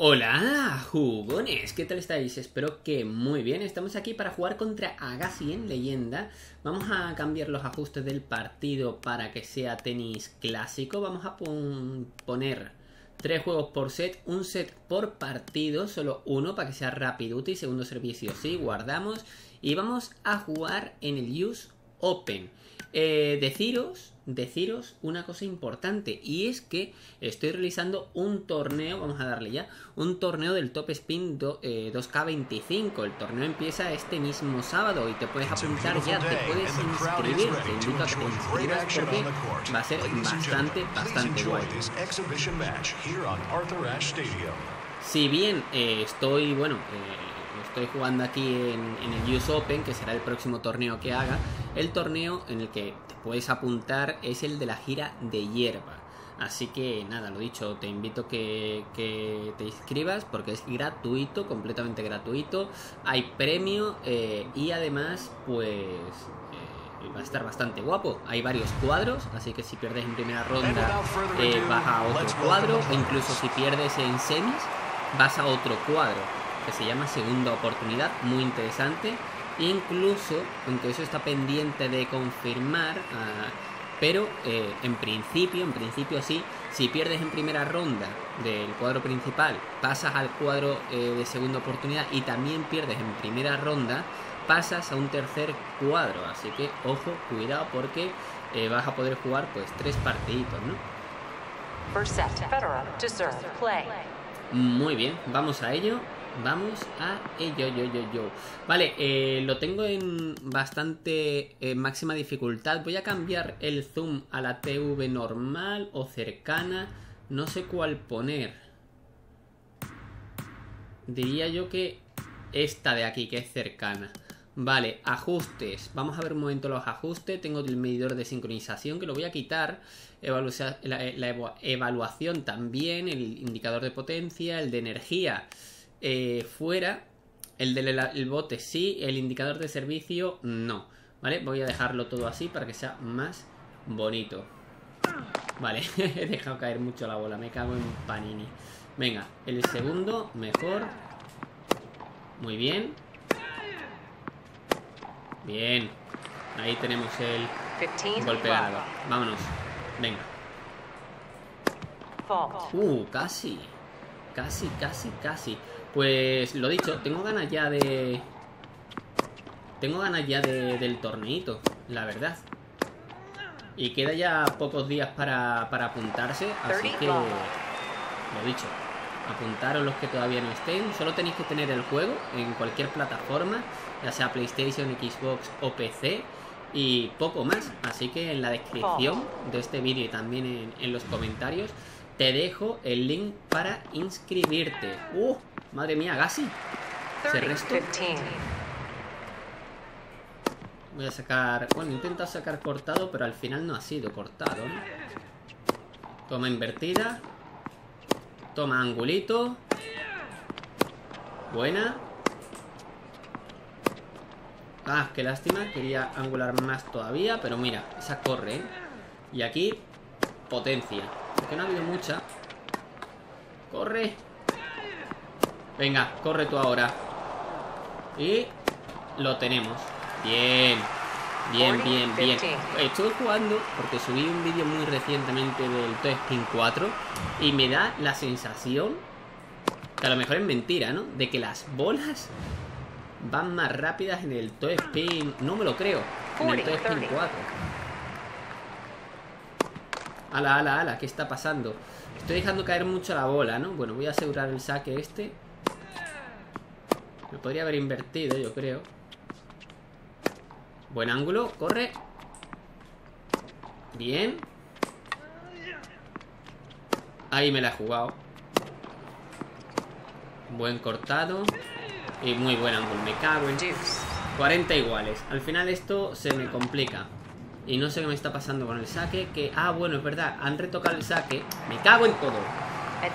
Hola jugones, ¿qué tal estáis? Espero que muy bien. Estamos aquí para jugar contra Agassi en leyenda. Vamos a cambiar los ajustes del partido para que sea tenis clásico. Vamos a poner 3 juegos por set, un set por partido, solo uno para que sea rapiduti, segundo servicio sí, guardamos. Y vamos a jugar en el US Open. Deciros una cosa importante, y es que estoy realizando un torneo, vamos a darle ya, un torneo del Top Spin 2K25, el torneo empieza este mismo sábado y te puedes apuntar ya, te puedes inscribir, te invito a que te inscribas porque va a ser bastante guay. Si bien estoy jugando aquí en el US Open, que será el próximo torneo que haga, el torneo en el que te puedes apuntar es el de la gira de hierba. Así que nada, lo dicho, te invito que te inscribas porque es gratuito, completamente gratuito, hay premio y además pues va a estar bastante guapo. Hay varios cuadros, así que si pierdes en primera ronda vas a otro cuadro, o incluso si pierdes en semis vas a otro cuadro que se llama segunda oportunidad, muy interesante. Incluso, aunque eso está pendiente de confirmar, pero en principio sí, si pierdes en primera ronda del cuadro principal, pasas al cuadro de segunda oportunidad y también pierdes en primera ronda, pasas a un tercer cuadro. Así que ojo, cuidado, porque vas a poder jugar pues 3 partiditos, ¿no? First set, Federer, deserve, play. Muy bien, vamos a ello. Vamos a ello, Vale, lo tengo en bastante máxima dificultad. Voy a cambiar el zoom a la TV normal o cercana. No sé cuál poner. Diría yo que esta de aquí, que es cercana. Vale, ajustes. Vamos a ver un momento los ajustes. Tengo el medidor de sincronización, que lo voy a quitar. La evaluación también, el indicador de potencia, el de energía. Fuera, el del bote sí, el indicador de servicio no, ¿vale? Voy a dejarlo todo así para que sea más bonito. Vale, he dejado caer mucho la bola, me cago en Panini. Venga, el segundo, mejor. Muy bien. Bien, ahí tenemos el golpe ganador. Vámonos, venga. Casi. Casi. Pues lo dicho, tengo ganas ya del torneito, la verdad. Y queda ya pocos días para apuntarse, así que lo dicho, apuntaros los que todavía no estén. Solo tenéis que tener el juego en cualquier plataforma, ya sea PlayStation, Xbox o PC, y poco más. Así que en la descripción de este vídeo y también en los comentarios te dejo el link para inscribirte. Madre mía, Agassi. ¿Se resto? Voy a sacar... Bueno, intenta sacar cortado, pero al final no ha sido cortado, ¿no? Toma invertida. Toma angulito. Buena. Ah, qué lástima. Quería angular más todavía, pero mira, esa corre, ¿eh? Y aquí, potencia. Porque no ha habido mucha. Corre. Venga, corre tú ahora. Y lo tenemos. Bien. Bien. Estoy jugando porque subí un vídeo muy recientemente del 2 Spin 4 y me da la sensación, que a lo mejor es mentira, ¿no?, de que las bolas van más rápidas en el 2 Spin. No me lo creo. En el 2 Spin 4. Ala, ¿qué está pasando? Estoy dejando caer mucho la bola, ¿no? Bueno, voy a asegurar el saque este. Me podría haber invertido, yo creo. Buen ángulo, corre. Bien. Ahí me la he jugado. Buen cortado. Y muy buen ángulo, me cago en... 40 iguales. Al final esto se me complica. Y no sé qué me está pasando con el saque. Que, bueno, es verdad, han retocado el saque. Me cago en todo.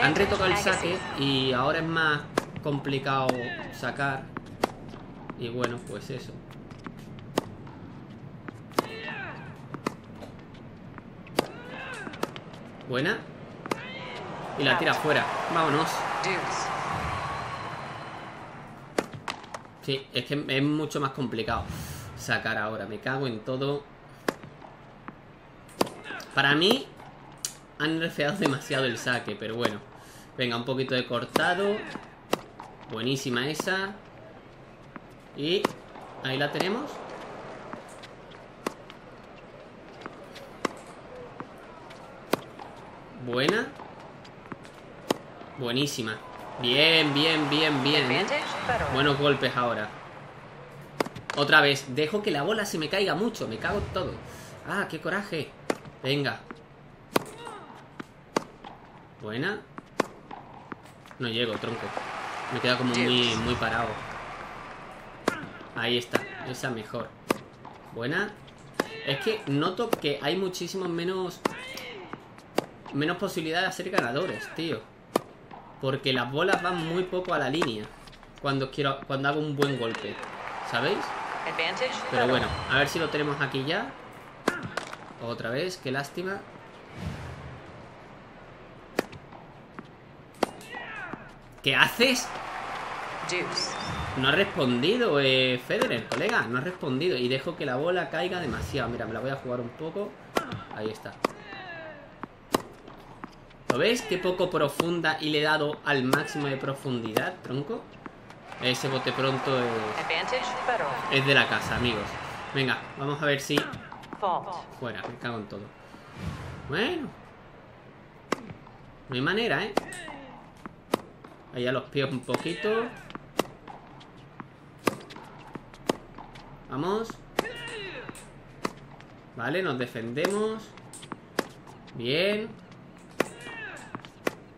Han retocado el saque y ahora es más complicado sacar. Y bueno, pues eso. Buena. y la tira fuera. Vámonos. Sí, es que es mucho más complicado sacar ahora. Me cago en todo. Para mí han nerfeado demasiado el saque, pero bueno. Venga, un poquito de cortado. Buenísima esa. Y ahí la tenemos. Buena. Buenísima. Bien, bien, bien, bien. Buenos golpes ahora. Otra vez. Dejo que la bola se me caiga mucho. Me cago en todo. Ah, qué coraje. Venga. Buena. No llego, tronco. Me queda como muy parado. Ahí está. Esa mejor. Buena. Es que noto que hay muchísimos menos posibilidad de hacer ganadores, tío. Porque las bolas van muy poco a la línea cuando hago un buen golpe, ¿sabéis? Pero bueno, a ver si lo tenemos aquí ya. Otra vez, qué lástima. ¿Qué haces? No ha respondido, Federer, colega. No ha respondido. Y dejo que la bola caiga demasiado. Mira, me la voy a jugar un poco. Ahí está. ¿Lo ves? Qué poco profunda. Y le he dado al máximo de profundidad, tronco. Ese bote pronto es de la casa, amigos. Venga, vamos a ver si... Fuera, me cago en todo. Bueno. No hay manera, ¿eh? Ahí a los pies un poquito. Vamos. Vale, nos defendemos. Bien.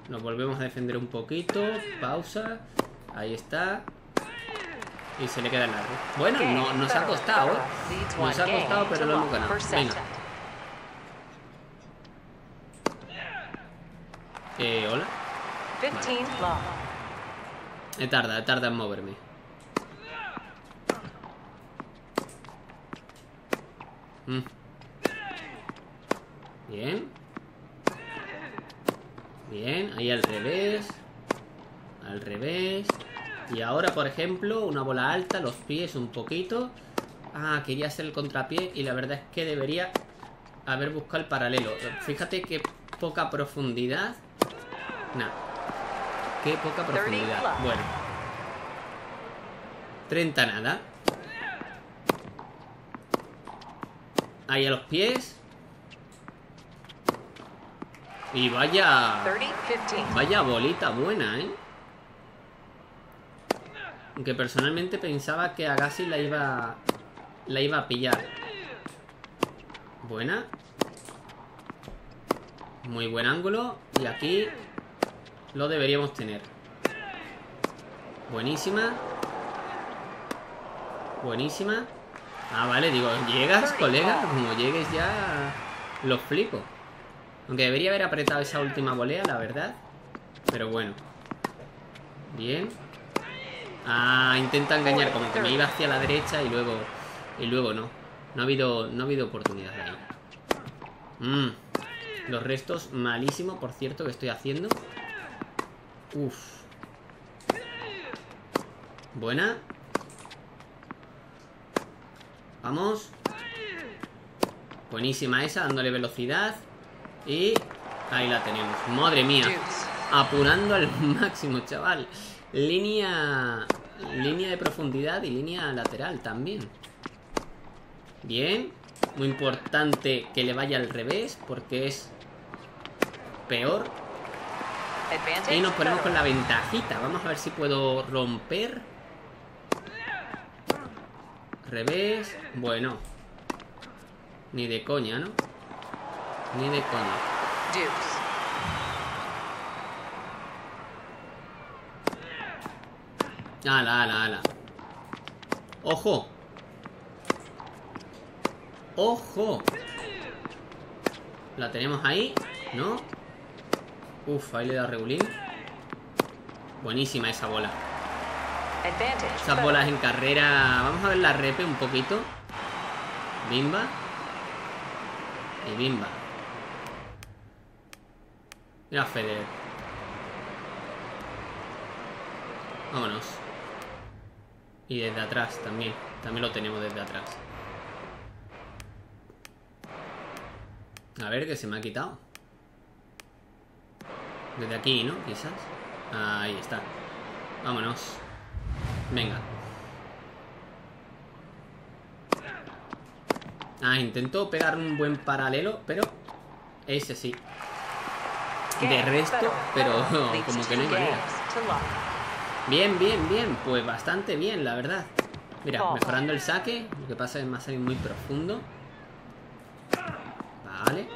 Nos volvemos a defender un poquito. Pausa. Ahí está. Y se le queda largo. Bueno, no, nos ha costado, ¿eh? Nos ha costado, pero lo hemos ganado. Venga. Hola. Vale. He tardado en moverme. Bien. Bien, ahí al revés. Al revés. Y ahora, por ejemplo, una bola alta, los pies un poquito. Ah, quería hacer el contrapié y la verdad es que debería haber buscado el paralelo. Fíjate qué poca profundidad. Nah. Qué poca profundidad. Bueno. 30 nada. Ahí a los pies. Y vaya... Vaya bolita buena, ¿eh? Aunque personalmente pensaba que Agassi la iba a pillar. Buena. Muy buen ángulo. Y aquí lo deberíamos tener. Buenísima. Buenísima. Ah, vale, digo, llegas, colega. Como llegues ya... Lo flipo. Aunque debería haber apretado esa última volea, la verdad. Pero bueno. Bien. Ah, intenta engañar. Como que me iba hacia la derecha y luego... no. No ha habido oportunidad de ahí. Los restos malísimo, por cierto, que estoy haciendo. Uf. Buena. Vamos. Buenísima esa, dándole velocidad. Y ahí la tenemos. Madre mía. Apurando al máximo, chaval. Línea de profundidad y línea lateral también. Bien. Muy importante que le vaya al revés porque es peor. Y nos ponemos con la ventajita. Vamos a ver si puedo romper. Revés. Bueno. Ni de coña, ¿no? Ni de coña. Ala, ala, ala. ¡Ojo! ¡Ojo! La tenemos ahí, ¿no? Uf, ahí le da regulín. Buenísima esa bola. Esas bolas en carrera... Vamos a ver la repe un poquito. Bimba. Y bimba. Mira, Federer. Vámonos. Y desde atrás también. También lo tenemos desde atrás. A ver, que se me ha quitado. Desde aquí, ¿no? Quizás. Ahí está. Vámonos. Venga. Ah, intentó pegar un buen paralelo, pero ese sí. De resto, pero como que no hay manera. Bien, bien, bien. Pues bastante bien, la verdad. Mira, mejorando el saque. Lo que pasa es que me ha salido muy profundo. Vale.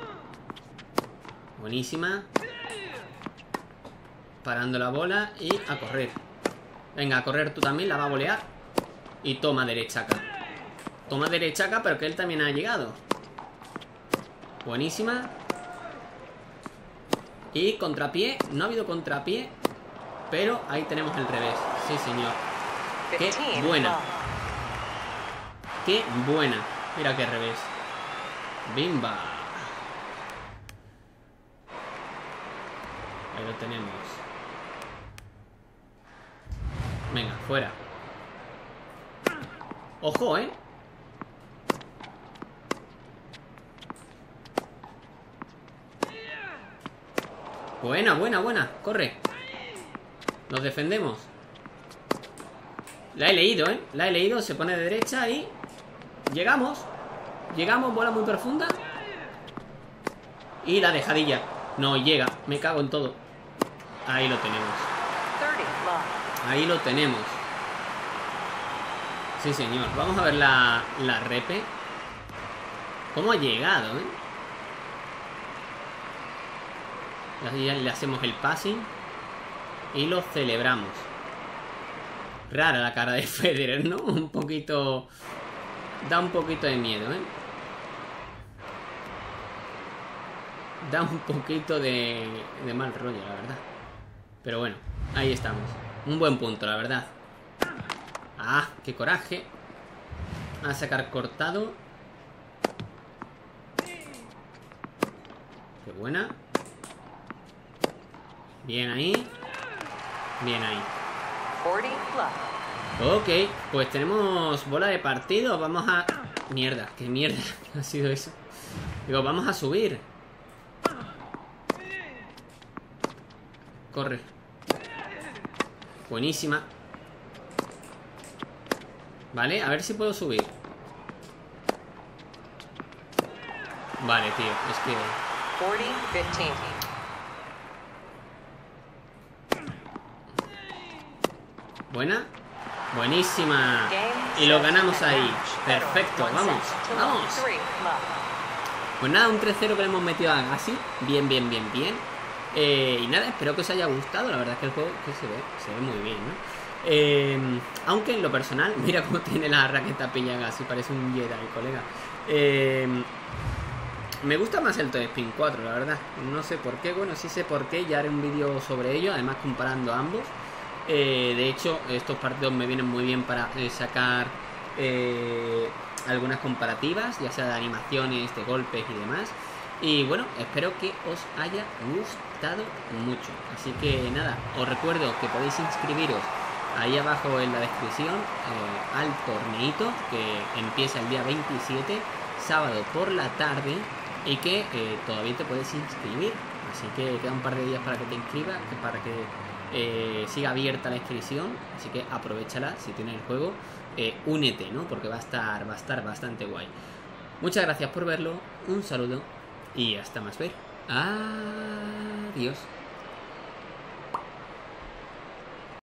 Buenísima. Parando la bola y a correr. Venga, a correr tú también, la va a volear. Y toma derecha acá. Toma derecha acá, pero que él también ha llegado. Buenísima. Y contrapié. No ha habido contrapié, pero ahí tenemos el revés. Sí, señor. Qué buena. Qué buena. Mira qué revés. Bimba. Ahí lo tenemos. Venga, fuera. Ojo, ¿eh? Buena, buena, buena. Corre. Nos defendemos. La he leído, ¿eh? La he leído. Se pone de derecha y... llegamos. Llegamos. Bola muy profunda. Y la dejadilla. No llega. Me cago en todo. Ahí lo tenemos. Ahí lo tenemos. Sí, señor. Vamos a ver la repe. ¿Cómo ha llegado, eh? Ya le hacemos el passing. Y lo celebramos. Rara la cara de Federer, ¿no? Un poquito... da un poquito de miedo, ¿eh? Da un poquito de mal rollo, la verdad. Pero bueno, ahí estamos. Un buen punto, la verdad. Ah, qué coraje. A sacar cortado. Qué buena. Bien ahí. Bien ahí. Ok, pues tenemos bola de partido. Vamos a... mierda, qué mierda ha sido eso. Digo, vamos a subir. Corre. Buenísima. Vale, a ver si puedo subir. Vale, tío, es que... buena. Buenísima. Y lo ganamos ahí. Perfecto, vamos, vamos. Pues nada, un 3-0 que le hemos metido a Agassi. Bien, bien, bien, bien. Y nada, espero que os haya gustado. La verdad es que el juego que se ve muy bien, ¿no? Aunque en lo personal, mira cómo tiene la raqueta pillada, así parece un Jedi, colega. Me gusta más el Top Spin 4, la verdad. No sé por qué, bueno, sí sé por qué. Ya haré un vídeo sobre ello, además comparando ambos. De hecho, estos partidos me vienen muy bien para sacar algunas comparativas, ya sea de animaciones, de golpes y demás. Y bueno, espero que os haya gustado mucho. Así que nada, os recuerdo que podéis inscribiros ahí abajo en la descripción al torneito que empieza el día 27, sábado por la tarde, y que todavía te puedes inscribir. Así que queda un par de días para que te inscribas, para que siga abierta la inscripción. Así que aprovechala si tienes el juego, únete, ¿no? Porque va a estar bastante guay. Muchas gracias por verlo, un saludo. Y hasta más ver. Adiós.